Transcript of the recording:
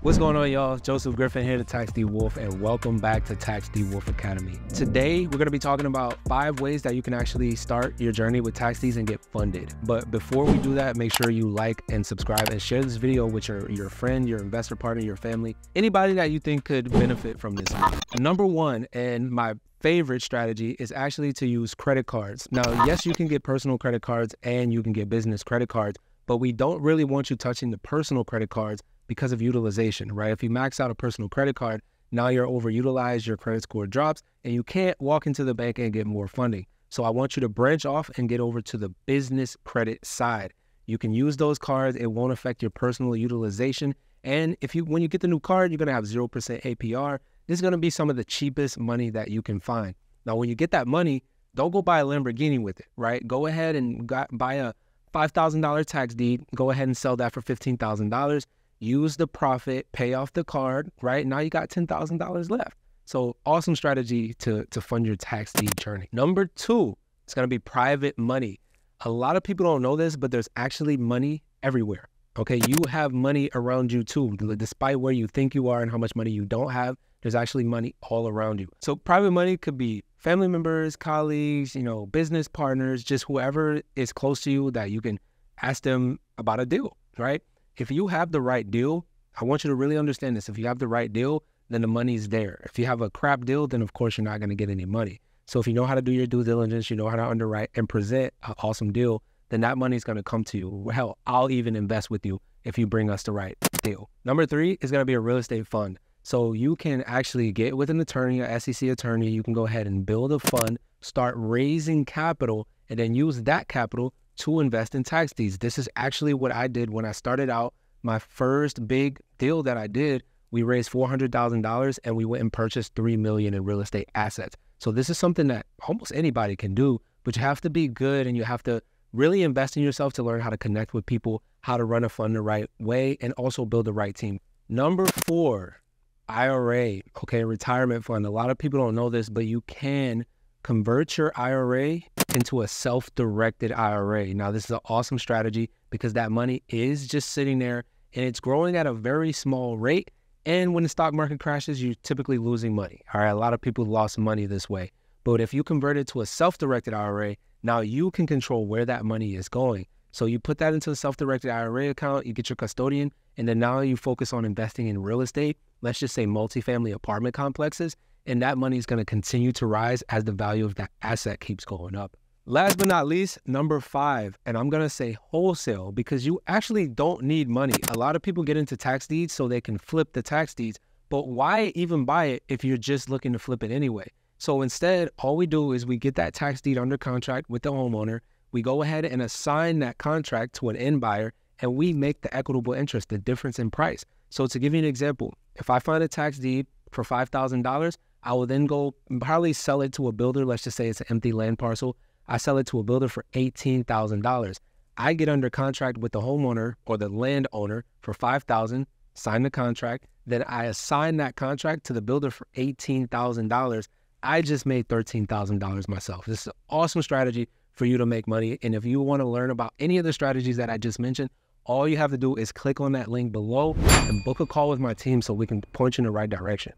What's going on, y'all? Joseph Griffin here, the Tax D Wolf, and welcome back to Tax D Wolf Academy. Today, we're going to be talking about 5 ways that you can actually start your journey with tax deeds and get funded. But before we do that, make sure you like and subscribe and share this video with your friend, your investor partner, your family, anybody that you think could benefit from this. Number one, and my favorite strategy is actually to use credit cards. Now, yes, you can get personal credit cards and you can get business credit cards, but we don't really want you touching the personal credit cards because of utilization, right? If you max out a personal credit card, now you're overutilized, your credit score drops, and you can't walk into the bank and get more funding. So I want you to branch off and get over to the business credit side. You can use those cards, it won't affect your personal utilization. And when you get the new card, you're gonna have 0% APR. This is gonna be some of the cheapest money that you can find. Now, when you get that money, don't go buy a Lamborghini with it, right? Go ahead and buy a $5,000 tax deed, go ahead and sell that for $15,000. Use the profit, pay off the card, right? Now you got $10,000 left. So awesome strategy to fund your tax deed journey. Number 2, it's gonna be private money. A lot of people don't know this, but there's actually money everywhere, okay? You have money around you too. Despite where you think you are and how much money you don't have, there's actually money all around you. So private money could be family members, colleagues, you know, business partners, just whoever is close to you that you can ask them about a deal, right? If you have the right deal, I want you to really understand this. If you have the right deal, then the money's there. If you have a crap deal, then of course you're not gonna get any money. So if you know how to do your due diligence, you know how to underwrite and present an awesome deal, then that money's gonna come to you. Hell, I'll even invest with you if you bring us the right deal. Number 3 is gonna be a real estate fund. So you can actually get with an attorney, an SEC attorney, you can go ahead and build a fund, start raising capital, and then use that capital to invest in tax deeds. This is actually what I did when I started out. My first big deal that I did, we raised $400,000 and we went and purchased $3 million in real estate assets. So this is something that almost anybody can do, but you have to be good and you have to really invest in yourself to learn how to connect with people, how to run a fund the right way, and also build the right team. Number 4, IRA, okay, retirement fund. A lot of people don't know this, but you can convert your IRA into a self-directed IRA. Now, this is an awesome strategy because that money is just sitting there and it's growing at a very small rate. And when the stock market crashes, you're typically losing money. All right, a lot of people lost money this way. But if you convert it to a self-directed IRA, now you can control where that money is going. So you put that into a self-directed IRA account, you get your custodian, and then now you focus on investing in real estate, let's just say multifamily apartment complexes, and that money is going to continue to rise as the value of that asset keeps going up. Last but not least, number 5, and I'm going to say wholesale because you actually don't need money. A lot of people get into tax deeds so they can flip the tax deeds, but why even buy it if you're just looking to flip it anyway? So instead, all we do is we get that tax deed under contract with the homeowner, we go ahead and assign that contract to an end buyer, and we make the equitable interest, the difference in price. So to give you an example, if I find a tax deed for $5,000, I will then go and probably sell it to a builder. Let's just say it's an empty land parcel. I sell it to a builder for $18,000. I get under contract with the homeowner or the landowner for $5,000, sign the contract. Then I assign that contract to the builder for $18,000. I just made $13,000 myself. This is an awesome strategy for you to make money. And if you want to learn about any of the strategies that I just mentioned, all you have to do is click on that link below and book a call with my team so we can point you in the right direction.